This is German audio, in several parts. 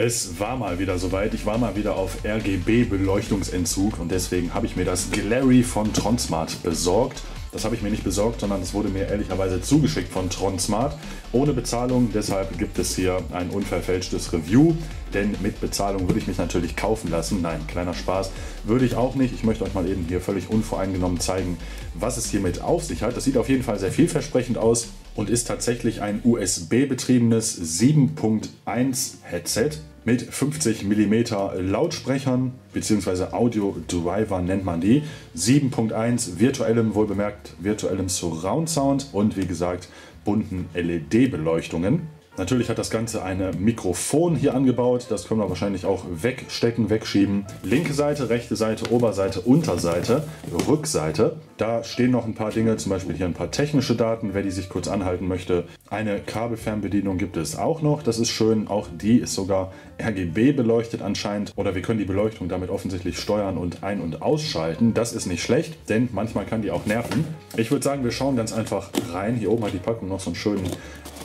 Es war mal wieder soweit, ich war mal wieder auf RGB-Beleuchtungsentzug und deswegen habe ich mir das Glary von Tronsmart besorgt. Das habe ich mir nicht besorgt, sondern es wurde mir ehrlicherweise zugeschickt von Tronsmart. Ohne Bezahlung, deshalb gibt es hier ein unverfälschtes Review, denn mit Bezahlung würde ich mich natürlich kaufen lassen. Nein, kleiner Spaß, würde ich auch nicht. Ich möchte euch mal eben hier völlig unvoreingenommen zeigen, was es hiermit auf sich hat. Das sieht auf jeden Fall sehr vielversprechend aus und ist tatsächlich ein USB-betriebenes 7.1 Headset mit 50 mm Lautsprechern bzw. Audio-Driver nennt man die. 7.1 virtuellem, wohlbemerkt virtuellem Surround-Sound und wie gesagt bunten LED-Beleuchtungen. Natürlich hat das Ganze ein Mikrofon hier angebaut, das können wir wahrscheinlich auch wegstecken, wegschieben. Linke Seite, rechte Seite, Oberseite, Unterseite, Rückseite. Da stehen noch ein paar Dinge, zum Beispiel hier ein paar technische Daten, wer die sich kurz anhalten möchte. Eine Kabelfernbedienung gibt es auch noch, das ist schön, auch die ist sogar RGB beleuchtet anscheinend. Oder wir können die Beleuchtung damit offensichtlich steuern und ein- und ausschalten, das ist nicht schlecht, denn manchmal kann die auch nerven. Ich würde sagen, wir schauen ganz einfach rein. Hier oben hat die Packung noch so einen schönen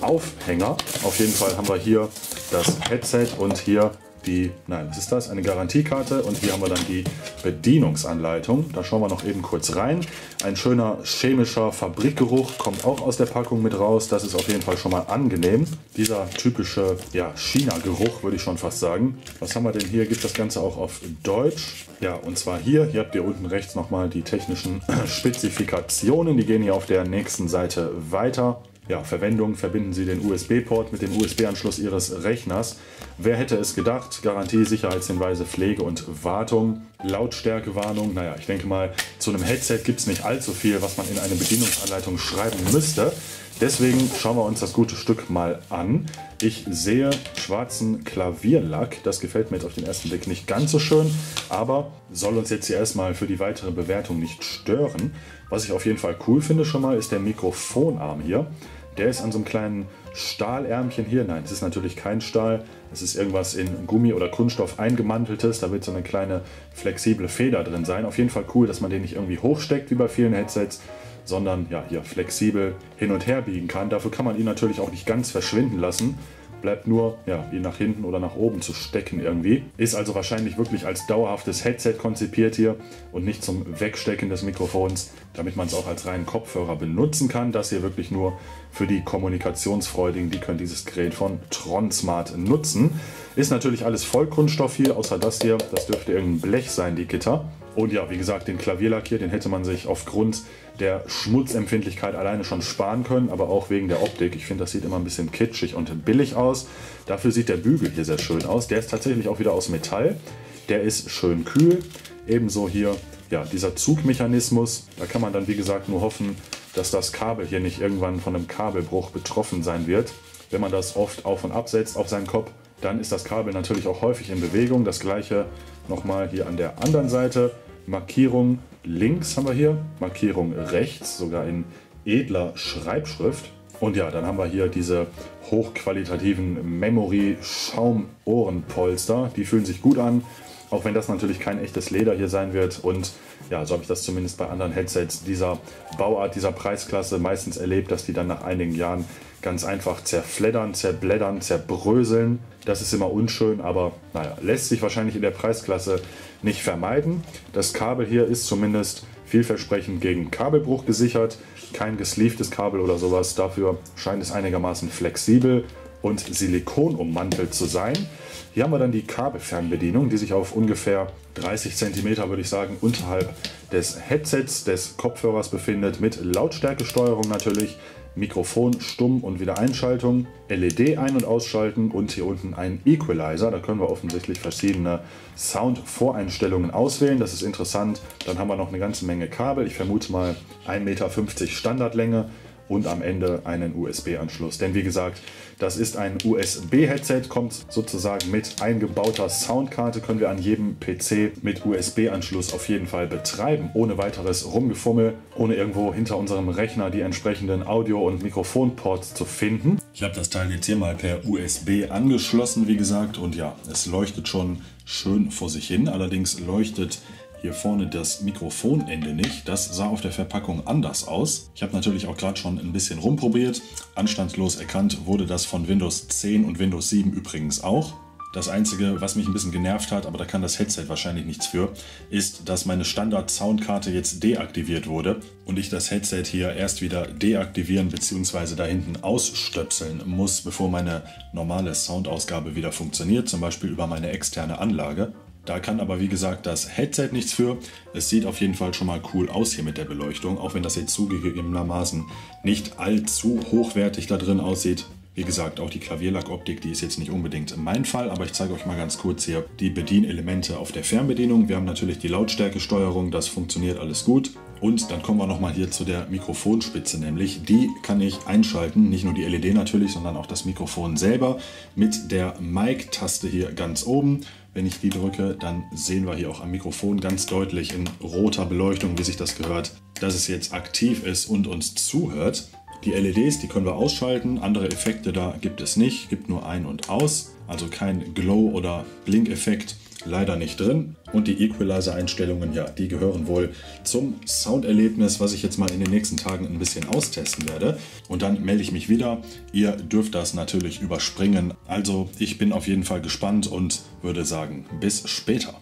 Aufhänger. Auf jeden Fall haben wir hier das Headset und hier die, nein, was ist das? Eine Garantiekarte und hier haben wir dann die Bedienungsanleitung. Da schauen wir noch eben kurz rein. Ein schöner chemischer Fabrikgeruch kommt auch aus der Packung mit raus. Das ist auf jeden Fall schon mal angenehm. Dieser typische, ja, China-Geruch würde ich schon fast sagen. Was haben wir denn hier? Gibt das Ganze auch auf Deutsch? Ja, und zwar hier. Hier habt ihr unten rechts nochmal die technischen Spezifikationen. Die gehen hier auf der nächsten Seite weiter. Ja, Verwendung, verbinden Sie den USB-Port mit dem USB-Anschluss Ihres Rechners. Wer hätte es gedacht? Garantie, Sicherheitshinweise, Pflege und Wartung, Lautstärkewarnung. Naja, ich denke mal, zu einem Headset gibt es nicht allzu viel, was man in eine Bedienungsanleitung schreiben müsste. Deswegen schauen wir uns das gute Stück mal an. Ich sehe schwarzen Klavierlack. Das gefällt mir jetzt auf den ersten Blick nicht ganz so schön, aber soll uns jetzt hier erstmal für die weitere Bewertung nicht stören. Was ich auf jeden Fall cool finde schon mal, ist der Mikrofonarm hier. Der ist an so einem kleinen Stahlärmchen hier. Nein, es ist natürlich kein Stahl. Es ist irgendwas in Gummi oder Kunststoff eingemanteltes. Da wird so eine kleine flexible Feder drin sein. Auf jeden Fall cool, dass man den nicht irgendwie hochsteckt wie bei vielen Headsets, sondern ja, hier flexibel hin und her biegen kann. Dafür kann man ihn natürlich auch nicht ganz verschwinden lassen. Bleibt nur, ja, ihn nach hinten oder nach oben zu stecken irgendwie. Ist also wahrscheinlich wirklich als dauerhaftes Headset konzipiert hier und nicht zum Wegstecken des Mikrofons, damit man es auch als reinen Kopfhörer benutzen kann. Das hier wirklich nur für die Kommunikationsfreudigen, die können dieses Gerät von Tronsmart nutzen. Ist natürlich alles Vollkunststoff hier, außer das hier. Das dürfte irgendein Blech sein, die Gitter. Und ja, wie gesagt, den Klavierlack hier, den hätte man sich aufgrund der Schmutzempfindlichkeit alleine schon sparen können, aber auch wegen der Optik. Ich finde, das sieht immer ein bisschen kitschig und billig aus. Dafür sieht der Bügel hier sehr schön aus. Der ist tatsächlich auch wieder aus Metall. Der ist schön kühl. Ebenso hier, ja, dieser Zugmechanismus. Da kann man dann, wie gesagt, nur hoffen, dass das Kabel hier nicht irgendwann von einem Kabelbruch betroffen sein wird. Wenn man das oft auf und absetzt auf seinen Kopf, dann ist das Kabel natürlich auch häufig in Bewegung. Das gleiche nochmal hier an der anderen Seite. Markierung links haben wir hier, Markierung rechts, sogar in edler Schreibschrift. Und ja, dann haben wir hier diese hochqualitativen Memory-Schaum-Ohrenpolster. Die fühlen sich gut an, auch wenn das natürlich kein echtes Leder hier sein wird. Und ja, so habe ich das zumindest bei anderen Headsets dieser Bauart, dieser Preisklasse meistens erlebt, dass die dann nach einigen Jahren ganz einfach zerfleddern, zerblättern, zerbröseln. Das ist immer unschön, aber naja, lässt sich wahrscheinlich in der Preisklasse nicht vermeiden. Das Kabel hier ist zumindest vielversprechend gegen Kabelbruch gesichert. Kein gesleevedes Kabel oder sowas. Dafür scheint es einigermaßen flexibel und silikonummantelt zu sein. Hier haben wir dann die Kabelfernbedienung, die sich auf ungefähr 30 cm, würde ich sagen, unterhalb des Headsets, des Kopfhörers befindet, mit Lautstärkesteuerung natürlich, Mikrofon, Stumm- und Wiedereinschaltung, LED ein- und ausschalten und hier unten ein Equalizer. Da können wir offensichtlich verschiedene Sound-Voreinstellungen auswählen. Das ist interessant. Dann haben wir noch eine ganze Menge Kabel. Ich vermute mal 1,50 Meter Standardlänge. Und am Ende einen USB-Anschluss. Denn wie gesagt, das ist ein USB-Headset, kommt sozusagen mit eingebauter Soundkarte, können wir an jedem PC mit USB-Anschluss auf jeden Fall betreiben, ohne weiteres Rumgefummel, ohne irgendwo hinter unserem Rechner die entsprechenden Audio- und Mikrofonports zu finden. Ich habe das Teil jetzt hier mal per USB angeschlossen, wie gesagt, und ja, es leuchtet schon schön vor sich hin, allerdings leuchtet hier vorne das Mikrofonende nicht. Das sah auf der Verpackung anders aus. Ich habe natürlich auch gerade schon ein bisschen rumprobiert. Anstandslos erkannt wurde das von Windows 10 und Windows 7 übrigens auch. Das Einzige, was mich ein bisschen genervt hat, aber da kann das Headset wahrscheinlich nichts für, ist, dass meine Standard-Soundkarte jetzt deaktiviert wurde und ich das Headset hier erst wieder deaktivieren bzw. da hinten ausstöpseln muss, bevor meine normale Soundausgabe wieder funktioniert, zum Beispiel über meine externe Anlage. Da kann aber wie gesagt das Headset nichts für. Es sieht auf jeden Fall schon mal cool aus hier mit der Beleuchtung, auch wenn das jetzt zugegebenermaßen nicht allzu hochwertig da drin aussieht. Wie gesagt, auch die Klavierlackoptik, die ist jetzt nicht unbedingt mein Fall, aber ich zeige euch mal ganz kurz hier die Bedienelemente auf der Fernbedienung. Wir haben natürlich die Lautstärkesteuerung, das funktioniert alles gut. Und dann kommen wir nochmal hier zu der Mikrofonspitze, nämlich die kann ich einschalten, nicht nur die LED natürlich, sondern auch das Mikrofon selber mit der Mic-Taste hier ganz oben. Wenn ich die drücke, dann sehen wir hier auch am Mikrofon ganz deutlich in roter Beleuchtung, wie sich das gehört, dass es jetzt aktiv ist und uns zuhört. Die LEDs, die können wir ausschalten, andere Effekte da gibt es nicht, gibt nur ein und aus, also kein Glow- oder Blink-Effekt leider nicht drin. Und die Equalizer-Einstellungen, ja, die gehören wohl zum Sounderlebnis, was ich jetzt mal in den nächsten Tagen ein bisschen austesten werde. Und dann melde ich mich wieder. Ihr dürft das natürlich überspringen. Also ich bin auf jeden Fall gespannt und würde sagen, bis später.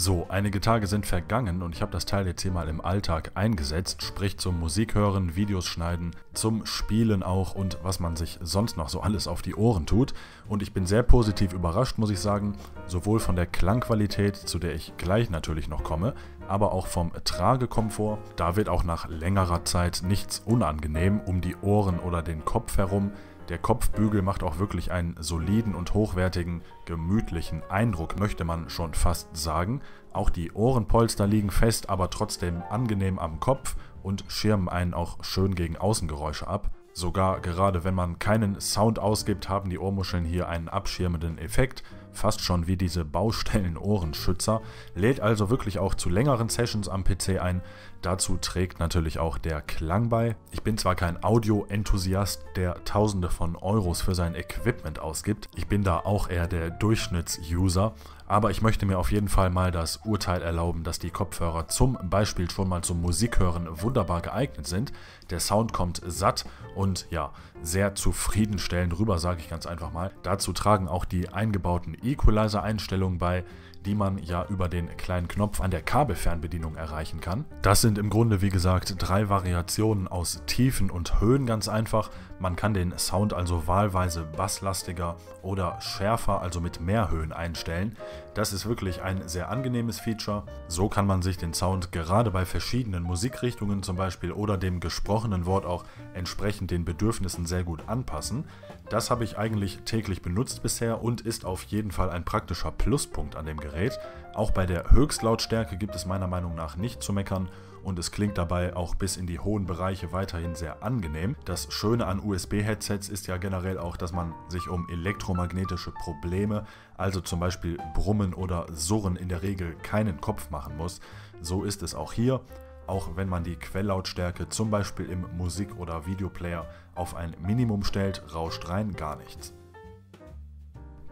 So, einige Tage sind vergangen und ich habe das Teil jetzt hier mal im Alltag eingesetzt, sprich zum Musik hören, Videos schneiden, zum Spielen auch und was man sich sonst noch so alles auf die Ohren tut. Und ich bin sehr positiv überrascht, muss ich sagen, sowohl von der Klangqualität, zu der ich gleich natürlich noch komme, aber auch vom Tragekomfort. Da wird auch nach längerer Zeit nichts unangenehm um die Ohren oder den Kopf herum. Der Kopfbügel macht auch wirklich einen soliden und hochwertigen, gemütlichen Eindruck, möchte man schon fast sagen. Auch die Ohrenpolster liegen fest, aber trotzdem angenehm am Kopf und schirmen einen auch schön gegen Außengeräusche ab. Sogar gerade wenn man keinen Sound ausgibt, haben die Ohrmuscheln hier einen abschirmenden Effekt, fast schon wie diese Baustellen-Ohrenschützer. Lädt also wirklich auch zu längeren Sessions am PC ein. Dazu trägt natürlich auch der Klang bei. Ich bin zwar kein Audio-Enthusiast, der Tausende von Euros für sein Equipment ausgibt. Ich bin da auch eher der Durchschnitts-User. Aber ich möchte mir auf jeden Fall mal das Urteil erlauben, dass die Kopfhörer zum Beispiel schon mal zum Musikhören wunderbar geeignet sind. Der Sound kommt satt und ja, sehr zufriedenstellend rüber, sage ich ganz einfach mal. Dazu tragen auch die eingebauten Equalizer-Einstellungen bei, die man ja über den kleinen Knopf an der Kabelfernbedienung erreichen kann. Das sind im Grunde, wie gesagt, 3 Variationen aus Tiefen und Höhen ganz einfach. Man kann den Sound also wahlweise basslastiger oder schärfer, also mit mehr Höhen einstellen. Das ist wirklich ein sehr angenehmes Feature. So kann man sich den Sound gerade bei verschiedenen Musikrichtungen zum Beispiel oder dem gesprochenen Wort auch entsprechend den Bedürfnissen sehr gut anpassen. Das habe ich eigentlich täglich benutzt bisher und ist auf jeden Fall ein praktischer Pluspunkt an dem Gerät. Auch bei der Höchstlautstärke gibt es meiner Meinung nach nicht zu meckern und es klingt dabei auch bis in die hohen Bereiche weiterhin sehr angenehm. Das Schöne an USB-Headsets ist ja generell auch, dass man sich um elektromagnetische Probleme, also zum Beispiel Brummen oder Surren, in der Regel keinen Kopf machen muss. So ist es auch hier. Auch wenn man die Quelllautstärke zum Beispiel im Musik- oder Videoplayer auf ein Minimum stellt, rauscht rein gar nichts.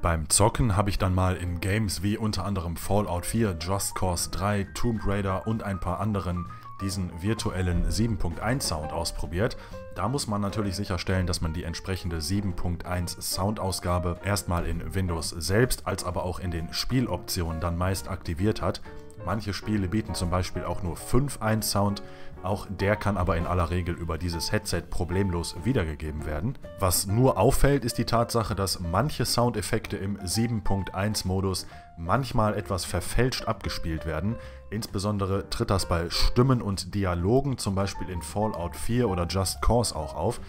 Beim Zocken habe ich dann mal in Games wie unter anderem Fallout 4, Just Cause 3, Tomb Raider und ein paar anderen diesen virtuellen 7.1 Sound ausprobiert. Da muss man natürlich sicherstellen, dass man die entsprechende 7.1 Soundausgabe erstmal in Windows selbst, als aber auch in den Spieloptionen dann meist aktiviert hat. Manche Spiele bieten zum Beispiel auch nur 5.1 Sound, auch der kann aber in aller Regel über dieses Headset problemlos wiedergegeben werden. Was nur auffällt, ist die Tatsache, dass manche Soundeffekte im 7.1 Modus manchmal etwas verfälscht abgespielt werden. Insbesondere tritt das bei Stimmen und Dialogen, zum Beispiel in Fallout 4 oder Just Cause, auch auf.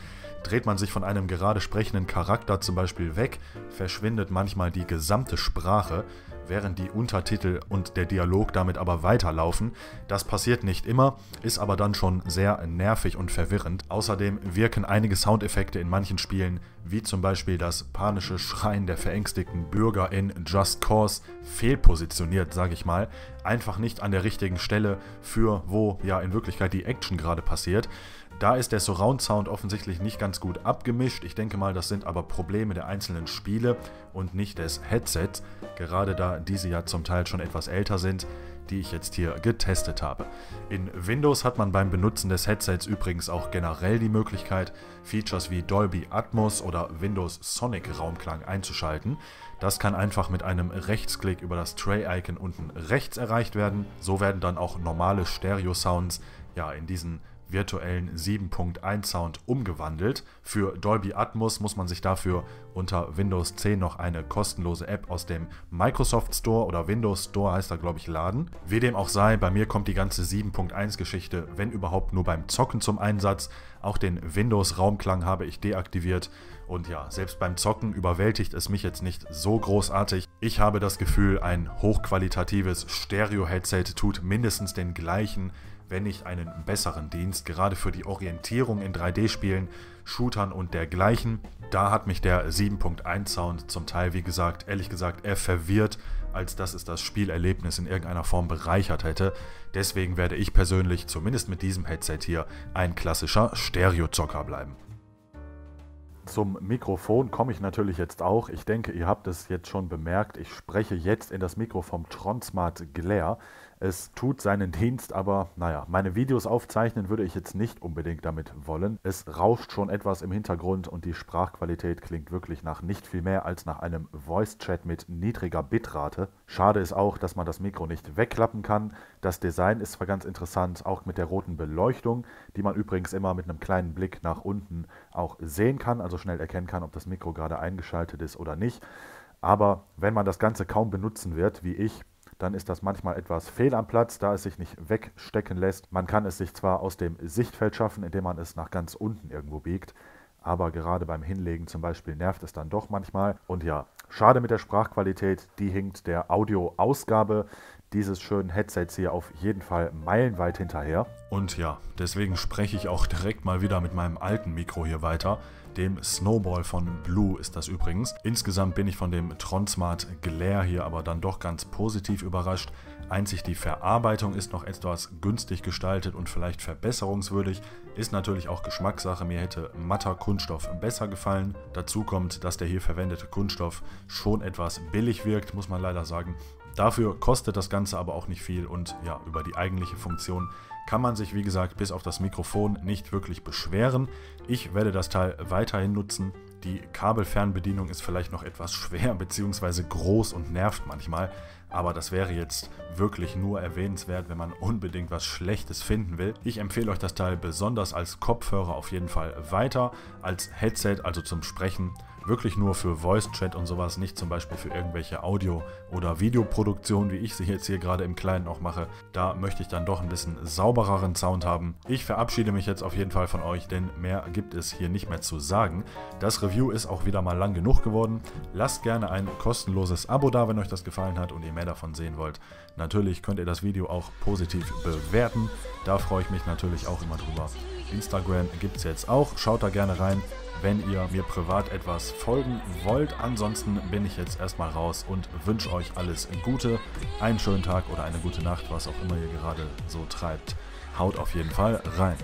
Dreht man sich von einem gerade sprechenden Charakter zum Beispiel weg, verschwindet manchmal die gesamte Sprache, während die Untertitel und der Dialog damit aber weiterlaufen. Das passiert nicht immer, ist aber dann schon sehr nervig und verwirrend. Außerdem wirken einige Soundeffekte in manchen Spielen, wie zum Beispiel das panische Schreien der verängstigten Bürger in Just Cause, fehlpositioniert, sage ich mal. Einfach nicht an der richtigen Stelle für, wo ja in Wirklichkeit die Action gerade passiert. Da ist der Surround-Sound offensichtlich nicht ganz gut abgemischt. Ich denke mal, das sind aber Probleme der einzelnen Spiele und nicht des Headsets, gerade da diese ja zum Teil schon etwas älter sind. die ich jetzt hier getestet habe. In Windows hat man beim Benutzen des Headsets übrigens auch generell die Möglichkeit, Features wie Dolby Atmos oder Windows Sonic Raumklang einzuschalten. Das kann einfach mit einem Rechtsklick über das Tray-Icon unten rechts erreicht werden. So werden dann auch normale Stereo-Sounds ja in diesen virtuellen 7.1 Sound umgewandelt. Für Dolby Atmos muss man sich dafür unter Windows 10 noch eine kostenlose App aus dem Microsoft Store oder Windows Store heißt da glaube ich laden. Wie dem auch sei, bei mir kommt die ganze 7.1 Geschichte, wenn überhaupt, nur beim Zocken zum Einsatz. Auch den Windows Raumklang habe ich deaktiviert und ja, selbst beim Zocken überwältigt es mich jetzt nicht so großartig. Ich habe das Gefühl, ein hochqualitatives Stereo-Headset tut mindestens den gleichen, wenn nicht einen besseren Dienst, gerade für die Orientierung in 3D-Spielen, Shootern und dergleichen. Da hat mich der 7.1 Sound zum Teil, wie gesagt, ehrlich gesagt eher verwirrt, als dass es das Spielerlebnis in irgendeiner Form bereichert hätte. Deswegen werde ich persönlich, zumindest mit diesem Headset hier, ein klassischer Stereo-Zocker bleiben. Zum Mikrofon komme ich natürlich jetzt auch. Ich denke, ihr habt es jetzt schon bemerkt. Ich spreche jetzt in das Mikro vom Tronsmart Glary. Es tut seinen Dienst, aber naja, meine Videos aufzeichnen würde ich jetzt nicht unbedingt damit wollen. Es rauscht schon etwas im Hintergrund und die Sprachqualität klingt wirklich nach nicht viel mehr als nach einem Voice-Chat mit niedriger Bitrate. Schade ist auch, dass man das Mikro nicht wegklappen kann. Das Design ist zwar ganz interessant, auch mit der roten Beleuchtung, die man übrigens immer mit einem kleinen Blick nach unten auch sehen kann, also schnell erkennen kann, ob das Mikro gerade eingeschaltet ist oder nicht. Aber wenn man das Ganze kaum benutzen wird, wie ich, dann ist das manchmal etwas fehl am Platz, da es sich nicht wegstecken lässt. Man kann es sich zwar aus dem Sichtfeld schaffen, indem man es nach ganz unten irgendwo biegt, aber gerade beim Hinlegen zum Beispiel nervt es dann doch manchmal. Und ja, schade mit der Sprachqualität, die hinkt der Audioausgabe dieses schönen Headsets hier auf jeden Fall meilenweit hinterher. Und ja, deswegen spreche ich auch direkt mal wieder mit meinem alten Mikro hier weiter. Dem Snowball von Blue ist das übrigens. Insgesamt bin ich von dem Tronsmart Glary hier aber dann doch ganz positiv überrascht. Einzig die Verarbeitung ist noch etwas günstig gestaltet und vielleicht verbesserungswürdig. Ist natürlich auch Geschmackssache, mir hätte matter Kunststoff besser gefallen. Dazu kommt, dass der hier verwendete Kunststoff schon etwas billig wirkt, muss man leider sagen. Dafür kostet das Ganze aber auch nicht viel und ja, über die eigentliche Funktion kann man sich, wie gesagt, bis auf das Mikrofon nicht wirklich beschweren. Ich werde das Teil weiterhin nutzen. Die Kabelfernbedienung ist vielleicht noch etwas schwer bzw. groß und nervt manchmal, aber das wäre jetzt wirklich nur erwähnenswert, wenn man unbedingt was Schlechtes finden will. Ich empfehle euch das Teil besonders als Kopfhörer auf jeden Fall weiter, als Headset, also zum Sprechen. Wirklich nur für Voice-Chat und sowas, nicht zum Beispiel für irgendwelche Audio- oder Videoproduktionen, wie ich sie jetzt hier gerade im Kleinen auch mache. Da möchte ich dann doch ein bisschen saubereren Sound haben. Ich verabschiede mich jetzt auf jeden Fall von euch, denn mehr gibt es hier nicht mehr zu sagen. Das Review ist auch wieder mal lang genug geworden. Lasst gerne ein kostenloses Abo da, wenn euch das gefallen hat und ihr mehr davon sehen wollt. Natürlich könnt ihr das Video auch positiv bewerten. Da freue ich mich natürlich auch immer drüber. Instagram gibt es jetzt auch, schaut da gerne rein, wenn ihr mir privat etwas folgen wollt. Ansonsten bin ich jetzt erstmal raus und wünsche euch alles Gute, einen schönen Tag oder eine gute Nacht, was auch immer ihr gerade so treibt. Haut auf jeden Fall rein.